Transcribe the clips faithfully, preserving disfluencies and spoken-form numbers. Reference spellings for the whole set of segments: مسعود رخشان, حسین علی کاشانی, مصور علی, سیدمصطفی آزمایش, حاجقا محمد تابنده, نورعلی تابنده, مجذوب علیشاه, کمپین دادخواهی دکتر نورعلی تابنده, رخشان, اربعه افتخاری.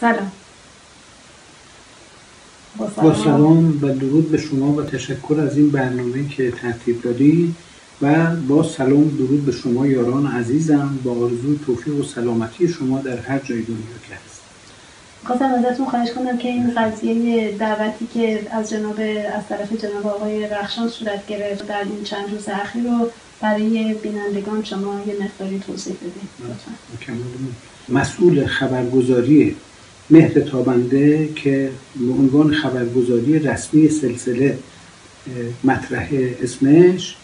سلام. با سلام, با سلام و درود به شما و تشکر از این برنامه که ترتیب دادید و با سلام درود به شما یاران عزیزم با آرزوی توفیق و سلامتی شما در هر جای دنیا که هست. خواستم ازتون خواهش کنم که این قضیه دعوتی که از جناب از طرف جناب آقای رخشان صورت گرفت در این چند روز اخیر رو برای بینندگان شما یه مقداری توضیح بدید لطفاً. مسئول خبرگزاری مهر تابنده که به عنوان خبرگزاری رسمی سلسله مطرح اسمش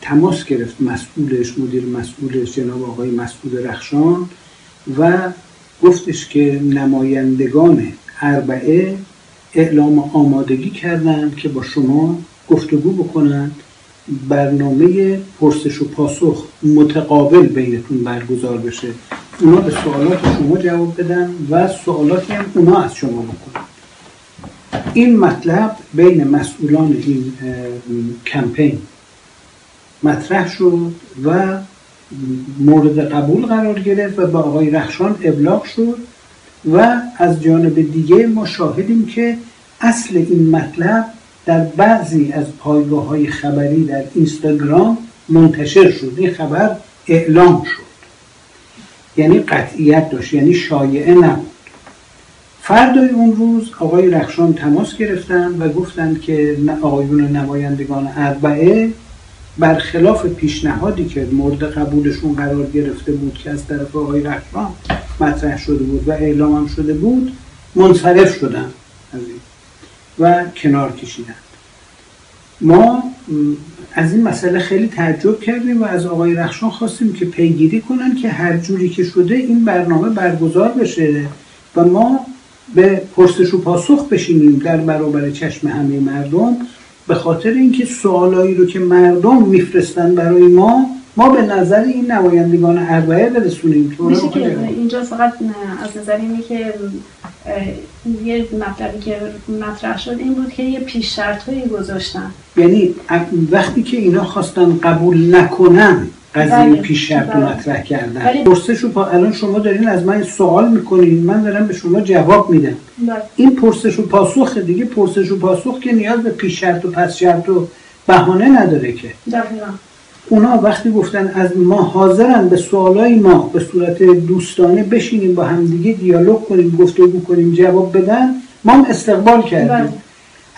تماس گرفت، مسئولش، مدیر مسئولش جناب آقای مسعود رخشان و گفتش که نمایندگان اربعه اعلام آمادگی کردند که با شما گفتگو بکنند، برنامه پرسش و پاسخ متقابل بینتون برگزار بشه، اونا به سوالات شما جواب بدن و سوالاتی هم اونا از شما بکنن. این مطلب بین مسئولان این کمپین مطرح شد و مورد قبول قرار گرفت و به آقای رخشان ابلاغ شد و از جانب دیگه ما شاهدیم که اصل این مطلب در بعضی از پایگاه های خبری در اینستاگرام منتشر شد. این خبر اعلام شد، یعنی قطعیت داشت، یعنی شایعه نبود. فردای اون روز آقای رخشان تماس گرفتن و گفتند که آقایون نمایندگان اربعه برخلاف پیشنهادی که مورد قبولشون قرار گرفته بود که از طرف آقای رخشان مطرح شده بود و اعلام هم شده بود، منصرف شدن از این و کنار کشیدن. ما از این مسئله خیلی تعجب کردیم و از آقای رخشان خواستیم که پیگیری کنن که هر جوری که شده این برنامه برگزار بشه و ما به پرسش و پاسخ بشینیم در برابر چشم همه مردم، به خاطر اینکه سوالایی رو که مردم میفرستن برای ما ما به نظر این نمایندگان اربعه برسونیم. میشه که اینجا فقط از نظر اینه که یه مطلبی که مطرح شد این بود که یه پیش شرطهایی گذاشتن، یعنی وقتی که اینا خواستن قبول نکنن قضیه پیش شرط رو مطرح کردن. پرسش رو الان شما دارین از من سوال میکنین، من دارم به شما جواب میدم. این پرسش و پاسخ دیگه، پرسش و پاسخ که نیاز به پیش شرط و پس شرط و بهانه نداره که. دقیقاً اونا وقتی گفتن از ما حاضرن به سوالای ما به صورت دوستانه بشینیم با همدیگه دیالوگ کنیم، گفتگو کنیم، جواب بدن، ما هم استقبال کردیم.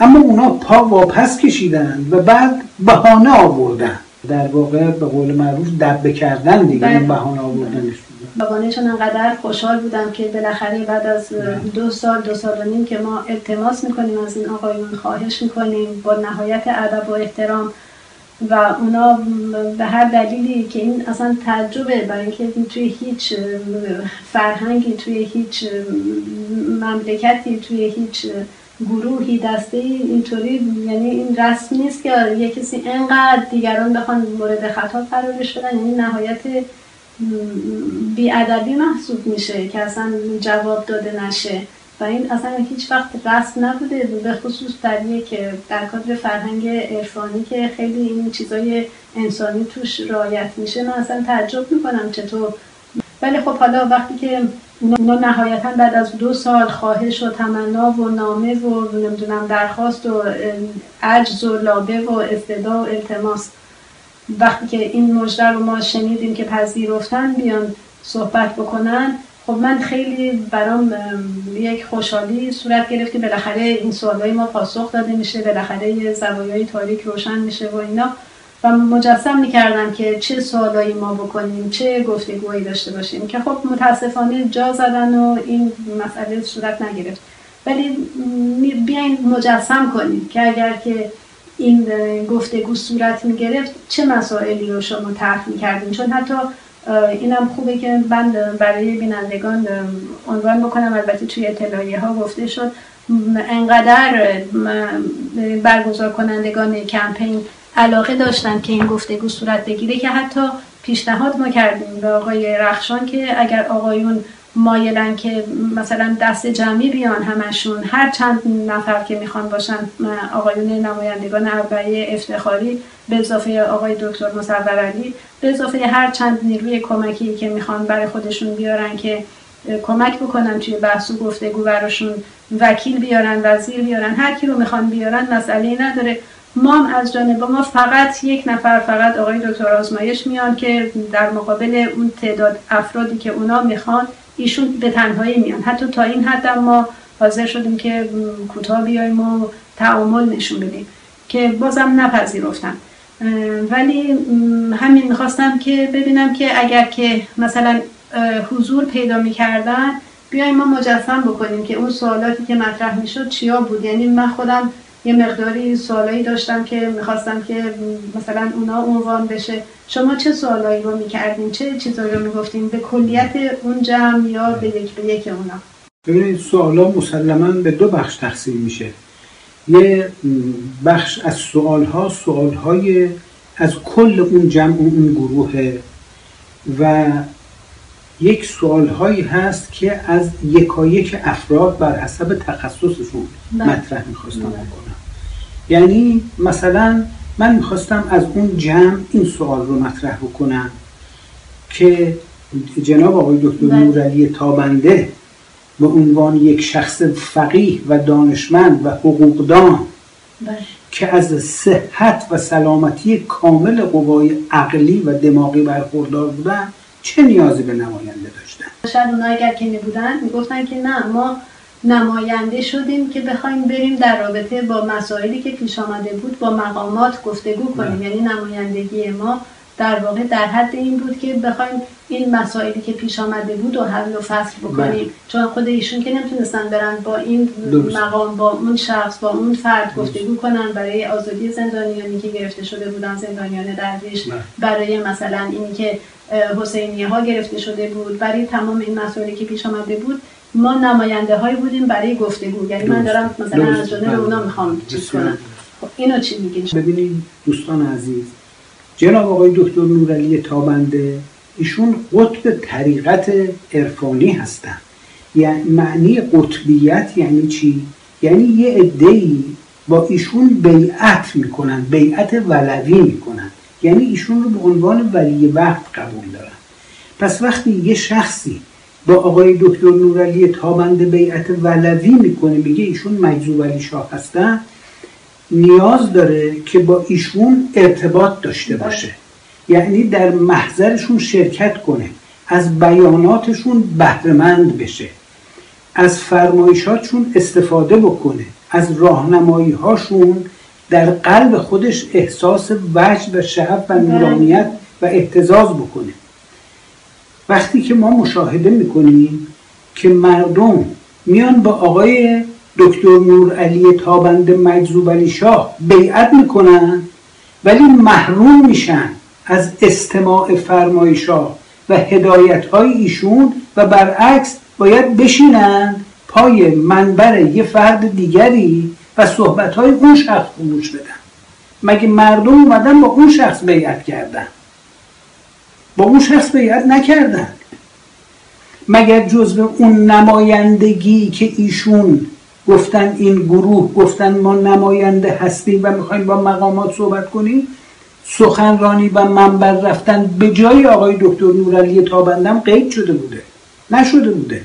اما اونا پا واپس کشیدن و بعد بهانه آوردن، در واقع به قول معروف دبه کردن دیگه. این بهانه آوردنش بابانشون انقدر خوشحال بودم که بالاخره بعد از دو سال دو سال و نیم که ما التماس میکنیم از این آقایون، خواهش میکنیم با نهایت ادب و احترام، و اونا به هر دلیلی که این اصلا تعجبه، برای اینکه توی هیچ فرهنگی، توی هیچ مملکتی، توی هیچ گروهی، دسته‌ای اینطوری، یعنی این رسم نیست که یه کسی انقدر دیگران بخوان مورد خطا قرارش بدن، یعنی نهایت بی‌ادبی محسوب میشه که اصلا جواب داده نشه و این اصلا هیچ وقت رسم نبوده، به خصوص در یک در کادر فرهنگ عرفانی که خیلی این چیزای انسانی توش رعایت میشه. من اصلا تعجب میکنم چطور. ولی خب حالا وقتی که اونا نهایتا بعد از دو سال خواهش و تمنا و نامه و نمیدونم درخواست و عجز و لابه و استدعا و التماس، وقتی که این مجدر رو ما شنیدیم که پذیرفتن بیان صحبت بکنن، خب من خیلی برام یک خوشحالی صورت گرفت که بالاخره این سوالای ما پاسخ داده میشه، بالاخره یه زوایای تاریک روشن میشه و اینا، و مجسم میکردم که چه سوالایی ما بکنیم، چه گفتگوهایی داشته باشیم که خب متاسفانه جا زدن و این مسئله صورت نگرفت. ولی بیاین مجسم کنیم که اگر که این گفتگو صورت میگرفت چه مسائلی رو شما طرح میکردیم، چون حتی اینم خوبه که من برای بینندگان عنوان بکنم، البته توی اطلاعیه ها گفته شد انقدر برگزار کنندگان کمپین علاقه داشتن که این گفتگو صورت بگیره که حتی پیشنهاد ما کردیم به آقای رخشان که اگر آقایون مایلن که مثلا دست جمعی بیان همشون، هر چند نفر که میخوان باشن، آقایون نمایندگان اربعه افتخاری به اضافه آقای دکتر مصور علی، به اضافه هر چند نیروی کمکی که میخوان برای خودشون بیارن که کمک بکنن توی بحث و گفتگو، براشون وکیل بیارن، وزیر بیارن، هر کی رو میخوان بیارن، مسئله نداره. ما از جانب ما فقط یک نفر، فقط آقای دکتر آزمایش میان که در مقابل اون تعداد افرادی که اونا میخوان، ایشون به تنهایی میان. حتی تا این حد ما حاضر شدیم که کوتاه بیایم و تعامل نشون بدیم که بازم نپذیرفتن. ولی همین میخواستم که ببینم که اگر که مثلا حضور پیدا میکردن، بیایم ما مجسم بکنیم که اون سوالاتی که مطرح میشد چیا بود. یعنی من خودم یه مقداری سوالایی داشتم که میخواستم که مثلا اونا عنوان بشه. شما چه سوالایی رو میکردین؟ چه چیزایی رو میگفتین؟ به کلیت اون جمع یا به یک به یک اونا؟ ببینید، سوالا مسلما به دو بخش تقسیم میشه. یه بخش از سوالها، سوالهای از کل اون جمع اون گروهه، و یک سوالهایی هست که از یکایک افراد بر حسب تخصصشون مطرح میخواستم بکنم. یعنی مثلا من میخواستم از اون جمع این سوال رو مطرح بکنم که جناب آقای دکتر نورعلی تابنده به عنوان یک شخص فقیه و دانشمند و حقوقدان که از صحت و سلامتی کامل قوای عقلی و دماغی برخوردار بودن، چه نیازی به نماینده داشتن؟ شاید اونا اگر که نبودن میگفتن که نه، ما نماینده شدیم که بخوایم بریم در رابطه با مسائلی که پیش آمده بود با مقامات گفتگو کنیم. یعنی نمایندگی ما در واقع در حد این بود که بخوایم این مسائلی که پیش آمده بود و حل و فصل بکنیم. بره. چون خود ایشون که نمیتونستن برن با این درست. مقام، با اون شخص، با اون فرد گفتگو کنن برای آزادی زندانیانی که گرفته شده بودن، زندانیان درویش، برای مثلا اینی که حسینیه ها گرفته شده بود، برای تمام این مسائلی که پیش آمده بود ما نماینده هایی بودیم برای گفتگو. یعنی من دارم مثلا درست. از جانب اونا میخوام چیز کنم. خب اینو چی میگین؟ ببینید دوستان عزیز، جناب آقای دکتر نورعلی تابنده ایشون قطب طریقت عرفانی هستند. یعنی معنی قطبیت یعنی چی؟ یعنی یه عده‌ای با ایشون بیعت میکنن، بیعت ولوی میکنن، یعنی ایشون رو به عنوان ولی وقت قبول دارن. پس وقتی یه شخصی با آقای دکتر نورعلی تابنده بیعت ولوی میکنه، میگه ایشون مجذوب علیشاه هستن، نیاز داره که با ایشون ارتباط داشته باشه، یعنی در محضرشون شرکت کنه، از بیاناتشون بهره‌مند بشه، از فرمایشاتشون استفاده بکنه، از راهنمایی‌هاشون در قلب خودش احساس وجد و شعف و نورانیت و اهتزاز بکنه. وقتی که ما مشاهده میکنیم که مردم میان با آقای دکتر نورعلی تابنده مجذوب علیشاه بیعت میکنن ولی محروم میشن از استماع فرمایشات و هدایت های ایشون و برعکس باید بشینند پای منبر یه فرد دیگری و صحبت های اون شخص رو گوش بدن. مگه مردم اومدن با اون شخص بیعت کردن؟ با اون شخص بیعت نکردن. مگر جزو اون نمایندگی که ایشون گفتن، این گروه گفتن ما نماینده هستیم و میخوایم با مقامات صحبت کنیم، سخنرانی و منبر رفتن به جای آقای دکتر نورعلی تابنده هم قید شده بوده، نشده بوده.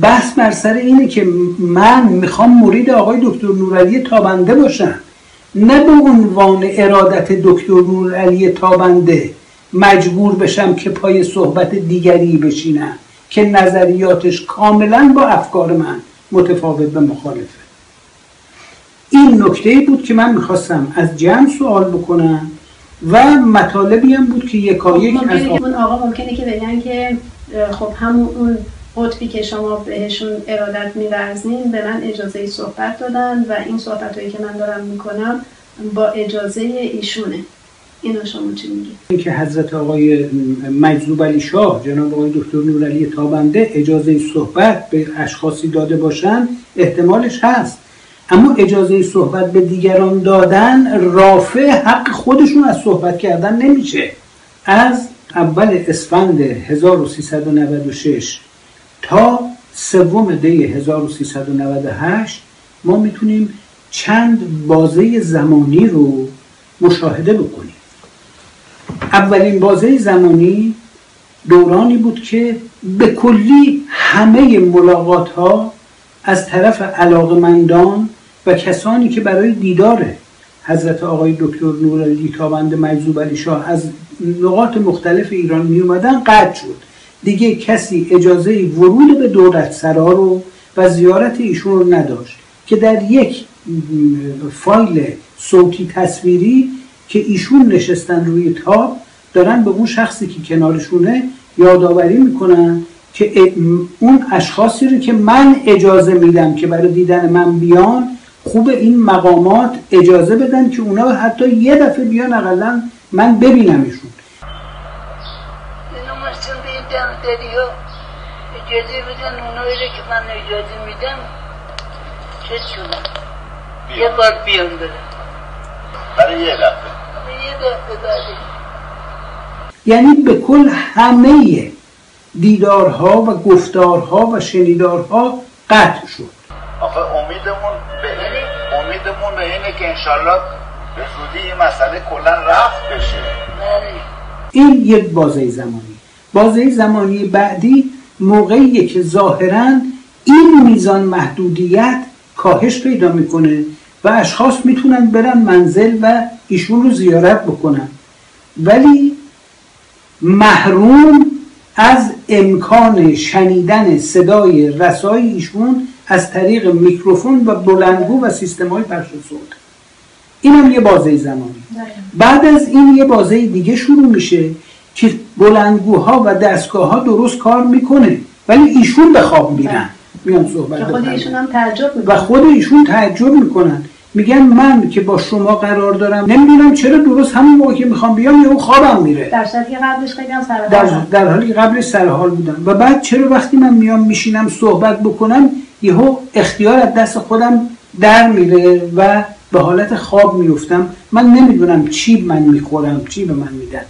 بحث بر سر اینه که من میخوام مرید آقای دکتر نورعلی تابنده باشم، نه به عنوان ارادت دکتر نورعلی تابنده مجبور بشم که پای صحبت دیگری بشینم که نظریاتش کاملا با افکار من متفاوت و مخالفه. این نکته بود که من میخواستم از جمع سوال بکنم و مطالبی هم بود که یکایک از اون آقا ممکنه که بگن که خب همون اون قطبی که شما بهشون ارادت می‌ورزین به من اجازه صحبت دادن و این صحبتایی که من دارم میکنم با اجازه ایشونه. اینو شما چی میگید؟ اینکه حضرت آقای مجذوب علیشاه، جناب آقای دکتر نورعلی تابنده اجازه صحبت به اشخاصی داده باشن احتمالش هست، اما اجازه صحبت به دیگران دادن رافع حق خودشون از صحبت کردن نمیشه. از اول اسفند هزار و سیصد و نود و شش تا سوم دی هزار و سیصد و نود و هشت ما میتونیم چند بازه زمانی رو مشاهده بکنیم. اولین بازه زمانی دورانی بود که به کلی همه ملاقات ها از طرف علاقمندان و کسانی که برای دیدار حضرت آقای دکتر نورعلی تابنده مجذوب علیشاه از نقاط مختلف ایران می اومدن قطع شد. دیگه کسی اجازه ورود به دولتسرا رو و زیارت ایشون رو نداشت که در یک فایل صوتی تصویری که ایشون نشستن روی تاب دارن به اون شخصی که کنارشونه یادآوری میکنن که اون اشخاصی رو که من اجازه میدم که برای دیدن من بیان، خوب این مقامات اجازه بدن که اونا حتی یه دفعه بیان اقلا من ببینم ایشون. اجازه بدن اونایی رو که من اجازه میدم چه شما یه بار بیان بدن برای یه دفعه یه دفعه داری. یعنی به کل همه دیدارها و گفتارها و شنیدارها قطع شد. آخه امیدمون به اینه امیدمون به اینه که انشالله به زودی این مسئله کلا رفع بشه. این یک بازه زمانی بازه زمانی بعدی موقعی که ظاهراً این میزان محدودیت کاهش پیدا میکنه و اشخاص میتونن برن منزل و ایشون رو زیارت بکنن، ولی محروم از امکان شنیدن صدای رسای ایشون از طریق میکروفون و بلندگو و سیستم‌های پخش صوت. این هم یه بازه زمانی. بعد از این یه بازه دیگه شروع میشه که بلندگوها و دستگاه‌ها درست کار میکنه ولی ایشون به خواب میرن، میان صحبت و خود ایشون هم تعجب میکنن و خود ایشون تعجب میکنن میگن من که با شما قرار دارم نمیدونم چرا درست همون موقع که میخوام بیام یهو خوابم میره، در حالی که قبلش خیلی هم سرحال در, در حالی که قبلش سرحال بودم. و بعد چرا وقتی من میام میشینم صحبت بکنم یهو اختیار از دست خودم در میره و به حالت خواب میفتم، من نمیدونم چی من میخورم چی به من میدن.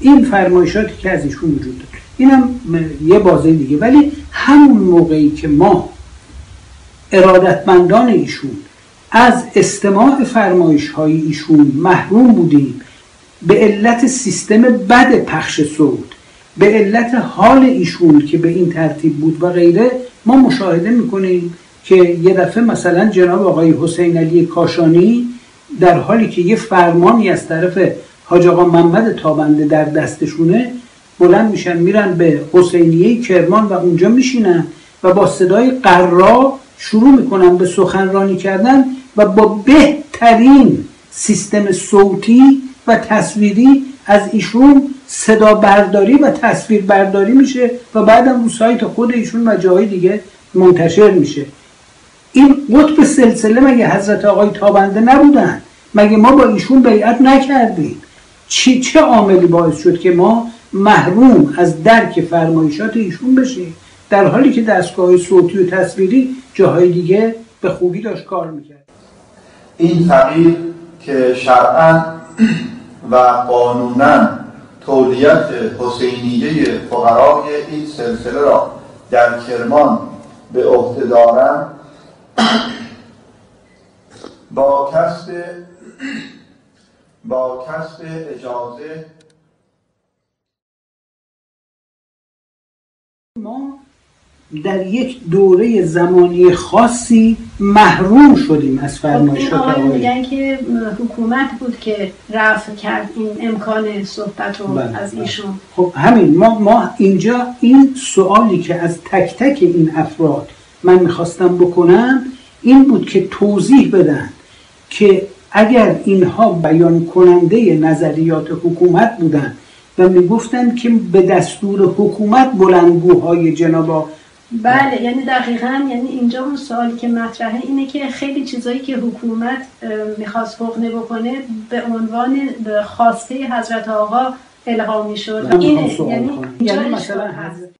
این فرمایشاتی که از ایشون وجود داره اینم یه بازه دیگه. ولی همون موقعی که ما ارادتمندان ایشون از استماع فرمایش های ایشون محروم بودیم به علت سیستم بد پخش صوت، به علت حال ایشون که به این ترتیب بود و غیره، ما مشاهده میکنیم که یه دفعه مثلا جناب آقای حسین علی کاشانی در حالی که یه فرمانی از طرف حاجقا محمد تابنده در دستشونه بلند میشن میرن به حسینیه کرمان و اونجا میشینن و با صدای قرا شروع میکنن به سخنرانی کردن و با بهترین سیستم صوتی و تصویری از ایشون صدا برداری و تصویر برداری میشه و بعدم رو سایت خود ایشون و جای دیگه منتشر میشه. این قطب سلسله مگه حضرت آقای تابنده نبودن؟ مگه ما با ایشون بیعت نکردیم؟ چی چه عاملی باعث شد که ما محروم از درک فرمایشات ایشون بشیم در حالی که دستگاه صوتی و تصویری جاهای دیگه به خوبی داشت کار میکرد؟ این فقیر که شرعاً و قانوناً تولیت حسینیه فقرای این سلسله را در کرمان به عهده دارند، با کسب با کسب اجازه ما در یک دوره زمانی خاصی محروم شدیم از فرمایشات آقای. میگن که حکومت بود که رفع کرد این امکان صحبت رو از ایشون. خب همین ما ما اینجا این سوالی که از تک تک این افراد من میخواستم بکنم این بود که توضیح بدن که اگر اینها بیان کننده نظریات حکومت بودند و میگفتن که به دستور حکومت بلندگوهای جناب بله، یعنی دقیقاً یعنی اینجا اون سوالی که مطرحه اینه که خیلی چیزایی که حکومت میخواست فقنه بکنه به عنوان خواسته حضرت آقا القا میشد. این یعنی, یعنی مثلا حضرت